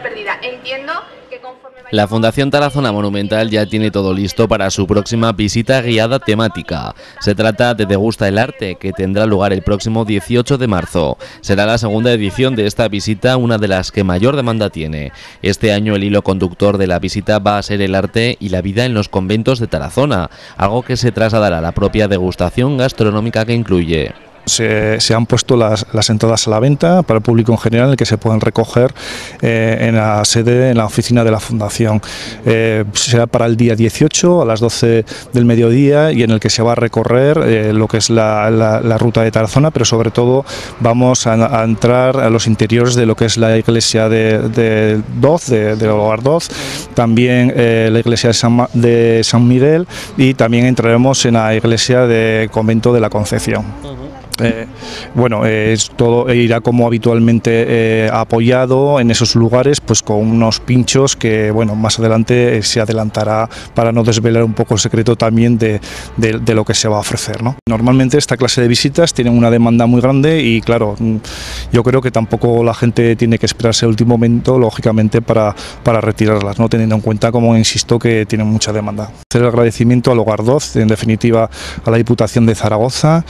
perdida. Entiendo que conforme... La Fundación Tarazona Monumental ya tiene todo listo para su próxima visita guiada temática. Se trata de Degusta el Arte, que tendrá lugar el próximo 18 de marzo. Será la segunda edición de esta visita, una de las que mayor demanda tiene. Este año el hilo conductor de la visita va a ser el arte y la vida en los conventos de Tarazona, algo que se trasladará a la propia degustación gastronómica que incluye. Se han puesto las entradas a la venta para el público en general, en el que se pueden recoger en la sede, en la oficina de la Fundación. Será para el día 18 a las 12 del mediodía y en el que se va a recorrer lo que es la ruta de Tarazona, pero sobre todo vamos a entrar a los interiores de lo que es la iglesia de Doz, del Hogar Doz, también la iglesia de San Miguel, y también entraremos en la iglesia de Convento de la Concepción. Todo irá como habitualmente apoyado en esos lugares, pues con unos pinchos que más adelante se adelantará para no desvelar un poco el secreto también de lo que se va a ofrecer, ¿no? Normalmente esta clase de visitas tienen una demanda muy grande y claro, yo creo que tampoco la gente tiene que esperarse al último momento, lógicamente, para retirarlas, ¿no? Teniendo en cuenta, como insisto, que tienen mucha demanda. Hacer el agradecimiento al Hogar Doz, en definitiva a la Diputación de Zaragoza,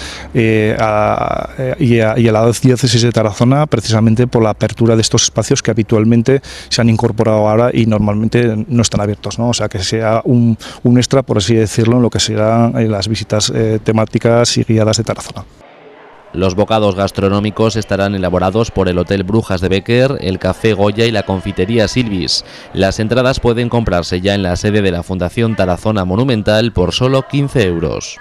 y a la diócesis de Tarazona, precisamente por la apertura de estos espacios que habitualmente se han incorporado ahora y normalmente no están abiertos, ¿no? O sea, que sea un extra, por así decirlo, en lo que serán las visitas temáticas y guiadas de Tarazona. Los bocados gastronómicos estarán elaborados por el Hotel Brujas de Becker, el Café Goya y la confitería Silvis. Las entradas pueden comprarse ya en la sede de la Fundación Tarazona Monumental por solo 15 euros.